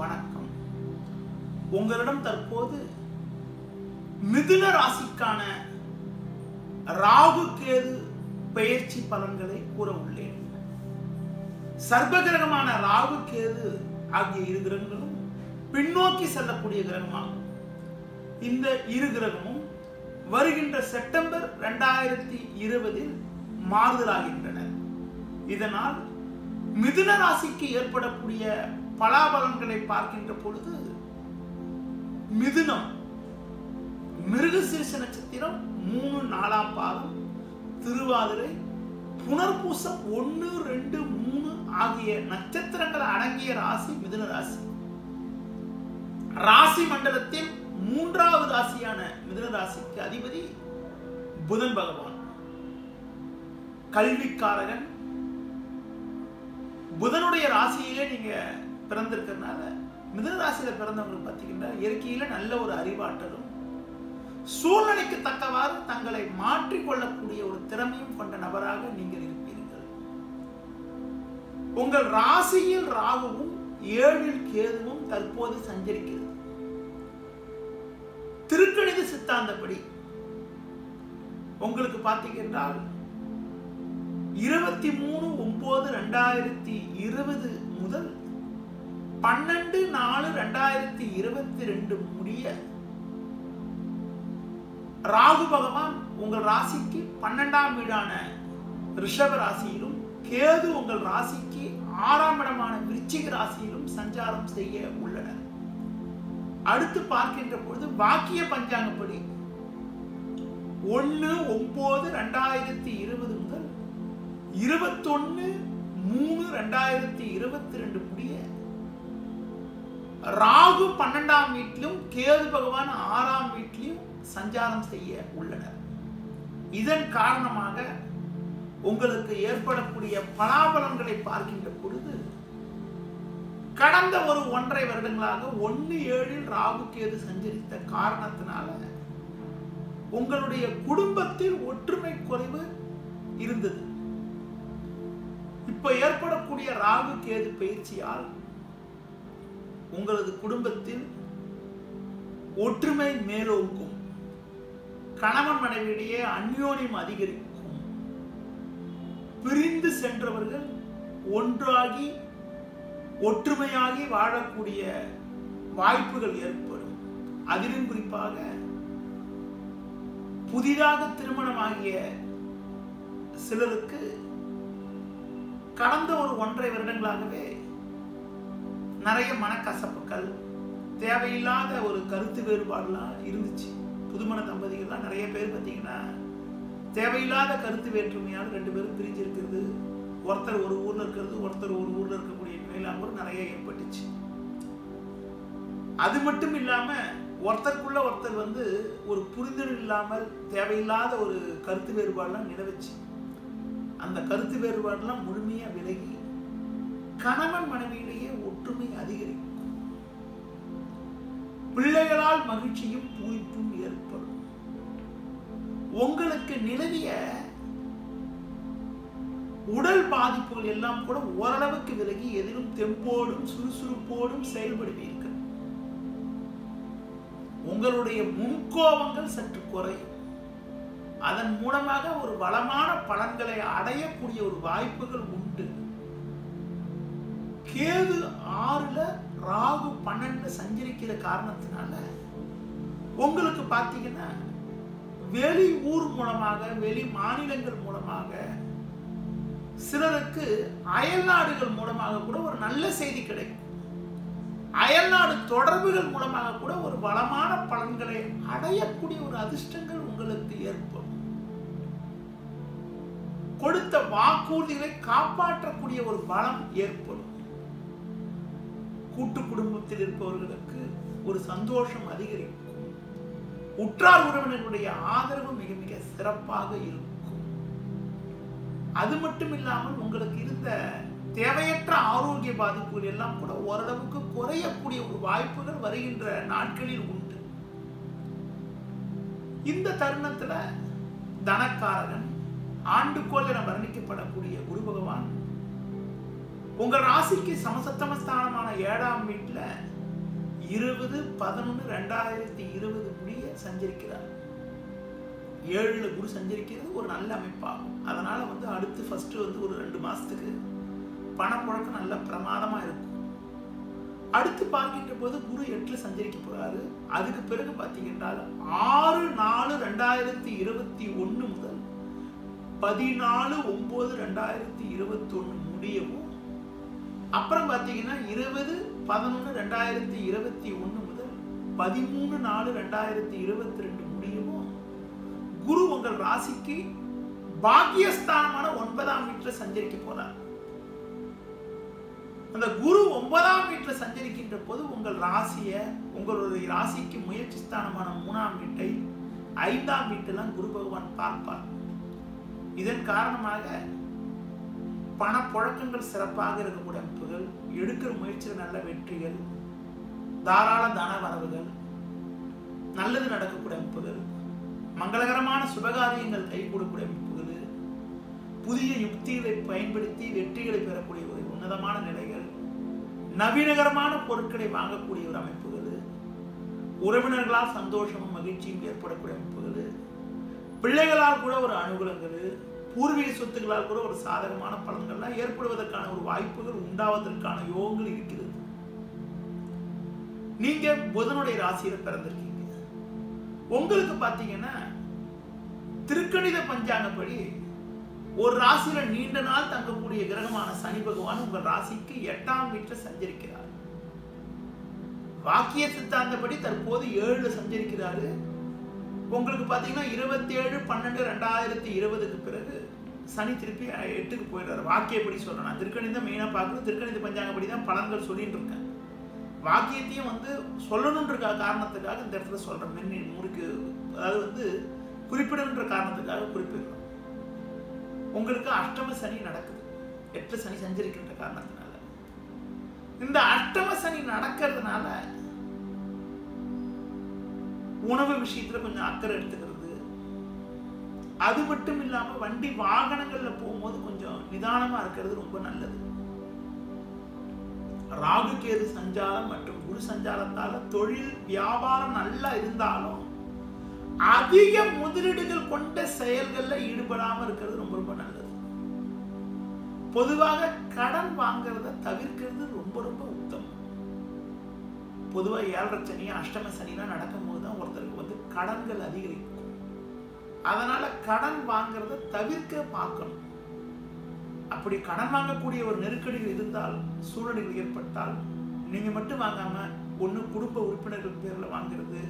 வணக்கம். உங்களிடம் தற்போது மிதுன ராசிக்கான ராகு கேது பெயர்ச்சி பலன்களை கூற உள்ளேன். சர்வகிரகமான ராகு கேது ஆகிய இரு கிரகங்களும் பின்னோக்கி செல்லக்கூடிய கிரகமாகும். இந்த இரு கிரகமும் வருகின்ற செப்டம்பர் 2020 மாறுதலாகின்றன. இதனால் மிதுன ராசிக்கு ஏற்படக்கூடிய பலாபலன்களை பார்க்கின்ற பொழுது மிதுனம் மிருகசீரிஷ நட்சத்திரம் 3, 4 பாதம், திருவாதிரை, புனர்பூசம் 1, 2, 3 ஆகிய நட்சத்திரங்கள் அடங்கிய ராசி மிதுன ராசி. ராசி மண்டலத்தில் 3வது ராசியான மிதுன ராசிக்கு அதிபதி புதன் பகவான். கல்விக்காரகன் புதனுடைய ராசியிலே நீங்க பிறந்திருக்கிறதுனால மிதுன ராசியில பிறந்தவங்களுக்கு பார்த்தீங்கன்னா இயற்கையில நல்ல ஒரு அறிவாற்றலும் சூழ்நிலைக்கு தக்கவாறு தங்களை மாற்றிக்கொள்ளக்கூடிய ஒரு திறமையும் கொண்ட நபராக நீங்கள் இருப்பீர்கள். உங்கள் ராசியில் ராகுவும் 7ல் கேதுவும் தற்போது சஞ்சரிக்கிறது. திருக்கணித சித்தாந்தப்படி உங்களுக்கு பார்த்தீங்கன்றால் 23/9/2020 முதல் 12/4/2022 முடிய ராகு பகவான் உங்கள் ராசிக்கு 12ஆம் வீடான ரிஷப ராசியிலும் கேது உங்கள் ராசிக்கு 6ஆம் இடமான விருச்சிக ராசியிலும் சஞ்சாரம் செய்ய உள்ளனர். அடுத்து பார்க்கின்ற பொழுது வாக்கிய பஞ்சாங்கப்படி 1/9/2020 முதல் 21/3/2022 முடிய ராகு 12ஆம் வீட்டிலும் கேது பகவான் 6ஆம் வீட்டிலும் சஞ்சாரம் செய்ய உள்ளனர். இதன் காரணமாக உங்களுக்கு ஏற்படக்கூடிய பலாபலன்களை பார்க்கின்ற பொழுது கடந்த ஒரு 1.5 வருடங்களாக 1, 7ல் ராகு கேது சஞ்சரித்த காரணத்தினால உங்களுடைய குடும்பத்தில் ஒற்றுமை குறைவு இருந்தது. இப்ப ஏற்படக்கூடிய ராகு கேது பயிற்சியால் உங்களது குடும்பத்தில் ஒற்றுமை மேலோங்கும், கணவன் மனைவியிடையே அந்யோன்யம் அதிகரிக்கும், பிரிந்து சென்றவர்கள் ஒன்றாகி ஒற்றுமையாகி வாழக்கூடிய வாய்ப்புகள் ஏற்படும். அதிலும் குறிப்பாக புதிதாக திருமணமாகிய சிலருக்கு கடந்த ஒரு 1.5 வருடங்களாகவே நிறைய மனக்கசப்புகள், தேவையில்லாத ஒரு கருத்து வேறுபாடுலாம் இருந்துச்சு. புதுமண தம்பதிகள்லாம் நிறைய பேர் பார்த்தீங்கன்னா தேவையில்லாத கருத்து வேற்றுமையால் 2 பேரும் பிரிஞ்சிருக்கிறது. ஒருத்தர் ஒரு ஊரில் இருக்கிறது, ஒருத்தர் ஒரு ஊரில் இருக்கக்கூடிய நிலையெல்லாம் கூட நிறைய ஏற்பட்டுச்சு. அது மட்டும் இல்லாமல் ஒருத்தருக்குள்ள ஒருத்தர் ஒரு புரிதல் இல்லாமல் தேவையில்லாத ஒரு கருத்து வேறுபாடுலாம் நிலவுச்சு. அந்த கருத்து வேறுபாடுலாம் முழுமையாக விலகி கணவன் மனைவியிலேயே ஒற்றுமை அதிகரிக்கும், பிள்ளைகளால் மகிழ்ச்சியும் பூரிப்பும் ஏற்படும். உங்களுக்கு நிலவிய உடல் பாதிப்புகள் எல்லாம் கூட ஓரளவுக்கு விலகி எதிலும் தெம்போடும் சுறுசுறுப்போடும் செயல்படுவீர்கள். உங்களுடைய முன்கோபங்கள் சற்று குறையும். அதன் மூலமாக ஒரு வளமான பலன்களை அடையக்கூடிய ஒரு வாய்ப்புகள் உண்டு. கேது 6ல ராகு 12ல சஞ்சரிக்கிற காரணத்தினால உங்களுக்கு பார்த்தீங்கன்னா வெளி ஊர் மூலமாக, வெளி மாநிலங்கள் மூலமாக, சிலருக்கு அயல்நாடுகள் மூலமாக கூட ஒரு நல்ல செய்தி கிடைக்கும். அயல்நாடு தொடர்புகள் மூலமாக கூட ஒரு வளமான பலன்களை அடையக்கூடிய ஒரு அதிர்ஷ்டங்கள் உங்களுக்கு ஏற்படும். கொடுத்த வாக்குறுதிகளை காப்பாற்றக்கூடிய ஒரு பலம் ஏற்படும். கூட்டு குடும்பத்தில் இருப்பவர்களுக்கு ஒரு சந்தோஷம் அதிகரிக்கும். உற்றார் உறவினர்களுடைய ஆதரவு மிக மிக சிறப்பாக இருக்கும். அது மட்டும் இல்லாமல் உங்களுக்கு இருந்த தேவையற்ற ஆரோக்கிய பாதிப்புகள் எல்லாம் கூட ஓரளவுக்கு குறையக்கூடிய ஒரு வாய்ப்புகள் வருகின்ற நாட்களில் உண்டு. இந்த தருணத்துல தனக்காரகன் ஆண்டுகோள் என வர்ணிக்கப்படக்கூடிய குரு பகவான் உங்கள் ராசிக்கு சமசப்தமஸ்தானமான ஏழாம் வீட்ல 20-11-2020 முடிய சஞ்சரிக்கிறார். 7 குரு சஞ்சரிக்கிறது ஒரு நல்ல அமைப்பாகும். அதனால வந்து அடுத்து ஃபர்ஸ்ட் வந்து ஒரு 2 மாசத்துக்கு பணப்புழக்கம் நல்ல பிரமாதமா இருக்கும். அடுத்து பார்க்கின்ற போது குரு 8ல சஞ்சரிக்க போறாரு. அதுக்கு பிறகு பார்த்தீங்கன்னா 6-4-2021 முதல் 14-9-2021 முடியவும், அப்புறம் பார்த்தீங்கன்னா 20-11-2021 முதல் 13-4-2022 முடியவும் குரு உங்கள் ராசிக்கு பாக்கியஸ்தானமான 9ஆம் வீட்டில் சஞ்சரிக்க போறார். அந்த குரு 9ஆம் வீட்டில் சஞ்சரிக்கின்ற போது உங்கள் ராசியை, உங்களுடைய ராசிக்கு முயற்சி ஸ்தானமான 3ஆம் வீட்டை 5ஆம் வீட்டெல்லாம் குரு பகவான் பார்ப்பார். இதன் காரணமாக பணப்புழக்கங்கள் சிறப்பாக இருக்கக்கூடிய அமைப்புகள், எடுக்கிற முயற்சியில் நல்ல வெற்றிகள், தாராள தன வரவுகள், நல்லது நடக்கக்கூடிய அமைப்புகள், மங்களகரமான சுபகாரியங்கள் கைகூடக்கூடிய அமைப்புகள், புதிய யுக்திகளை பயன்படுத்தி வெற்றிகளை பெறக்கூடிய ஒரு உன்னதமான நிலைகள், நவீனகரமான பொருட்களை வாங்கக்கூடிய ஒரு அமைப்புகள், உறவினர்களால் சந்தோஷமும் மகிழ்ச்சியும் ஏற்படக்கூடிய அமைப்புகள், பிள்ளைகளால் கூட ஒரு அனுகூலங்கள், பூர்வீக சொத்துக்களால் கூட ஒரு சாதகமான பலன்கள்லாம் ஏற்படுவதற்கான ஒரு வாய்ப்புகள் உண்டாவதற்கான யோகங்கள் இருக்கிறது. நீங்க புதனுடைய ராசியில பிறந்திருக்கீங்க. உங்களுக்கு பார்த்தீங்கன்னா திருக்கணித பஞ்சாங்கப்படி ஒரு ராசியில நீண்ட நாள் தங்கக்கூடிய கிரகமான சனி பகவான் உங்கள் ராசிக்கு 8ஆம் வீட்டில் சஞ்சரிக்கிறார். வாக்கிய சித்தாந்தப்படி தற்போது 7ல சஞ்சரிக்கிறாரு. உங்களுக்கு பார்த்தீங்கன்னா 27-12-2020 பிறகு சனி திருப்பி 8க்கு போயிடுறாரு. வாக்கியப்படி சொல்லணும், திருக்கணிதம் மெயினாக பார்க்கணும். திருக்கணித பஞ்சாங்கப்படி தான் பலன்கள் சொல்லிட்டு இருக்கேன். வாக்கியத்தையும் வந்து சொல்லணுன்ற காரணத்துக்காக இந்த இடத்துல சொல்கிறேன். முறுக்கு அதாவது வந்து குறிப்பிடணுன்ற காரணத்துக்காக குறிப்பிடுறோம். உங்களுக்கு அஷ்டம சனி நடக்குது, 8 சனி சஞ்சரிக்கின்ற காரணத்தினால. இந்த அஷ்டம சனி நடக்கிறதுனால உணவு விஷயத்துல கொஞ்சம் அக்கறை எடுத்துக்கிறது, அது மட்டும் இல்லாம வண்டி வாகனங்கள்ல போகும்போது கொஞ்சம் நிதானமா இருக்கிறது ரொம்ப நல்லது. ராகு கேது சஞ்சாரம் மற்றும் குரு சஞ்சாரத்தால தொழில் வியாபாரம் நல்லா இருந்தாலும் அதிக முதலீடுகள் கொண்ட செயல்கள்ல ஈடுபடாம இருக்கிறது ரொம்ப ரொம்ப நல்லது. பொதுவாக கடன் வாங்குறத தவிர்க்கிறது ரொம்ப ரொம்ப உத்தமம். பொதுவாக 7.5 சனி அஷ்டம சனிலாம் நடக்கும்போது தான் ஒருத்தருக்கு வந்து கடன்கள் அதிகரிக்கும். அதனால கடன் வாங்கிறத தவிர்க்க பார்க்கணும். அப்படி கடன் வாங்கக்கூடிய ஒரு நெருக்கடிகள் இருந்தால், சூழ்நிலைகள் ஏற்பட்டால், நீங்க மட்டும் வாங்காம ஒன்று குடும்ப உறுப்பினர்கள் பேரில் வாங்கிறது,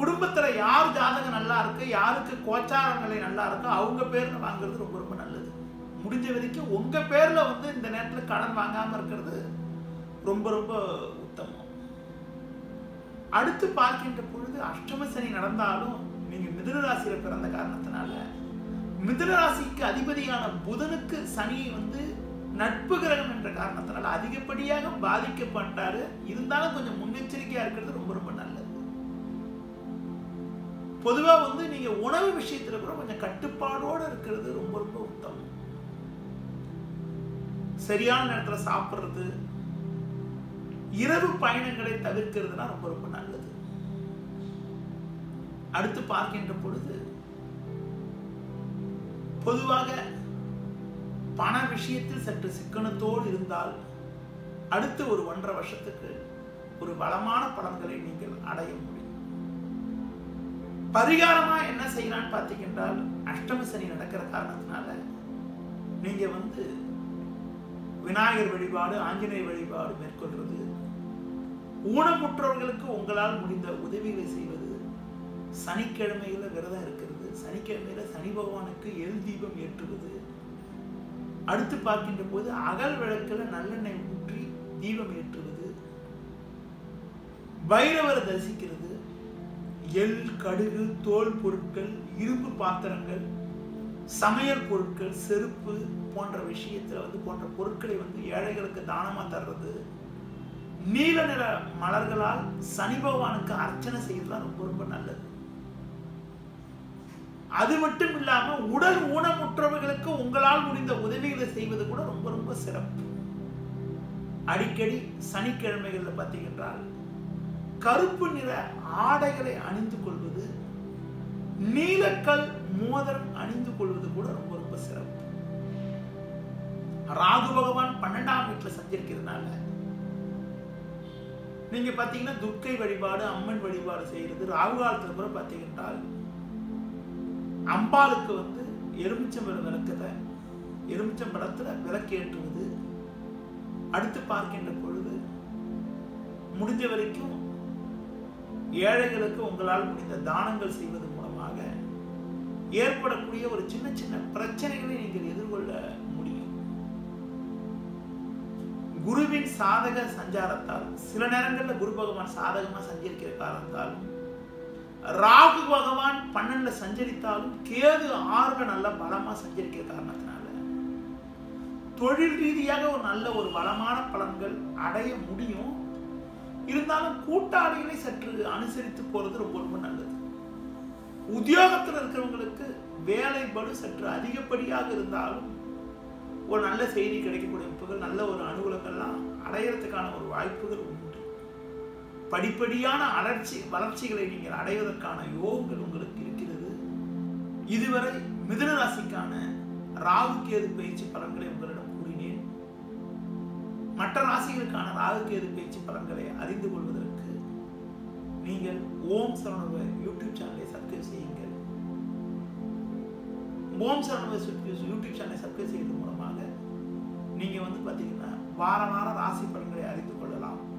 குடும்பத்துல யார் ஜாதகம் நல்லா இருக்கு, யாருக்கு கோச்சார நிலை நல்லா இருக்கோ அவங்க பேர்ல வாங்குறது ரொம்ப ரொம்ப நல்லது. முடிஞ்ச வரைக்கும் உங்க பேர்ல வந்து இந்த நேரத்தில் கடன் வாங்காம இருக்கிறது ரொம்ப ரொம்ப உத்தமம். அடுத்து பார்க்கின்ற பொழுது அஷ்டம சனி நடந்தாலும் நீங்க மிதுன ராசியில பிறந்த காரணத்தினால மிதுன ராசிக்கு அதிபதியான புதனுக்கு சனி வந்து நட்பு கிரகம் என்ற காரணத்தினால அதிகப்படியாக பாதிக்கப்பட்டாரு. இருந்தாலும் கொஞ்சம் முன்னெச்சரிக்கையா இருக்கிறது ரொம்ப ரொம்ப நல்லது. பொதுவா வந்து நீங்க உணவு விஷயத்துல கூட கொஞ்சம் கட்டுப்பாடோட இருக்கிறது ரொம்ப ரொம்ப உத்தமம். சரியான நேரத்துல சாப்பிடுறது, இரவு பயணங்களை தவிர்க்கிறதுனா ரொம்ப ரொம்ப நல்லது. அடுத்து பார்க்கின்ற பொழுது பொதுவாக பண விஷயத்தில் சற்று சிக்கனத்தோடு இருந்தால் அடுத்து ஒரு 1.5 வருஷத்துக்கு ஒரு வளமான பலன்களை நீங்கள் அடைய முடியும். பரிகாரமா என்ன செய்யலான்னு பார்த்தீங்கன்றால் அஷ்டம சனி நடக்கிற காரணத்தினால நீங்க வந்து விநாயகர் வழிபாடு, ஆஞ்சநேய வழிபாடு மேற்கொள்வது, ஊனமுற்றவர்களுக்கு உங்களால் முடிந்த உதவிகளை செய்வது, சனிக்கிழமையில விரதம் இருக்கிறது, சனிக்கிழமையில சனி பகவானுக்கு எல் தீபம் ஏற்றுவது, அடுத்து பார்க்கின்ற போது அகல் விளக்கில் நல்லெண்ணெய் ஊற்றி தீபம் ஏற்றுவது, பைரவரை தரிசிக்கிறது, எல், கடுகு, தோல் பொருட்கள், இரும்பு பாத்திரங்கள், சமையல் பொருட்கள், செருப்பு போன்ற விஷயத்துல வந்து போன்ற பொருட்களை வந்து ஏழைகளுக்கு தானமா தர்றது, நீல நிற மலர்களால் சனி பகவானுக்கு அர்ச்சனை செய்யறதுலாம் ரொம்ப ரொம்ப நல்லது. அது மட்டும் இல்லாம உடல் ஊனமுற்றவர்களுக்கு உங்களால் முடிந்த உதவிகளை செய்வது கூட ரொம்ப ரொம்ப சிறப்பு. அடிக்கடி சனிக்கிழமைகள்ல பாத்தீங்கன்றால் கருப்பு நிற ஆடைகளை அணிந்து கொள்வது நீலக்கல் மோதிரம் அணிந்து கொள்வது கூட ரொம்ப ரொம்ப சிறப்பு. ராகு பகவான் 12ஆம் வீட்டில் சஞ்சரிக்கிறதுனால நீங்க பாத்தீங்கன்னா துர்க்கை வழிபாடு அம்மன் வழிபாடு செய்யறது ராகு காலத்துல கூட பாத்தீங்கன்றால் அம்பாளுக்கு வந்து எலுமிச்சம்பழம் விளக்கத்தை எலுமிச்சம்பழத்துல விளக்கேற்றுவது. அடுத்து பார்க்கின்ற பொழுது முடிஞ்ச வரைக்கும் ஏழைகளுக்கு உங்களால் முடிந்த தானங்கள் செய்வது மூலமாக ஏற்படக்கூடிய ஒரு சின்ன சின்ன பிரச்சனைகளை நீங்கள் எதிர்கொள்ள முடியும். குருவின் சாதக சஞ்சாரத்தால் சில நேரங்களில் குரு பகவான் சாதகமா சஞ்சரிக்கிற காரணத்தாலும் ராகு பகவான் 12 சஞ்சரித்தாலும் கேது 6 நல்ல பலமா சஞ்சரிக்கிற காரணத்தினால தொழில் ரீதியாக ஒரு நல்ல ஒரு வளமான பலன்கள் அடைய முடியும். இருந்தாலும் கூட்டாளிகளை சற்று அனுசரித்து போறது ரொம்ப ரொம்ப நல்லது. உத்தியோகத்தில் இருக்கிறவங்களுக்கு வேலை பளு சற்று அதிகப்படியாக இருந்தாலும் ஒரு நல்ல செய்தி கிடைக்கக்கூடிய வாய்ப்புகள் நல்ல ஒரு அனுகூலங்கள்லாம் அடையிறதுக்கான ஒரு வாய்ப்புகள் உண்டு. படிப்படியான வளர்ச்சிகளை நீங்கள் அடைவதற்கான யோகங்கள் உங்களுக்கு இருக்கிறது. இதுவரை மிதுன ராசிக்கான ராகு கேது பயிற்சி பலன்களை உங்களிடம் கூறினேன். மற்ற ராசிகளுக்கான ராகு கேது பயிற்சி பலன்களை அறிந்து கொள்வதற்கு நீங்கள் ஓம் சரண யூடியூப் சேனலை சப்ஸ்கிரைப் செய்யுங்கள். ஓம் சரண யூடியூப் சேனலை சப்ஸ்கிரைப் செய்வது மூலமாக நீங்கள் வந்து பார்த்தீங்கன்னா வார வாரம் ராசி பலன்களை அறிந்து கொள்ளலாம்.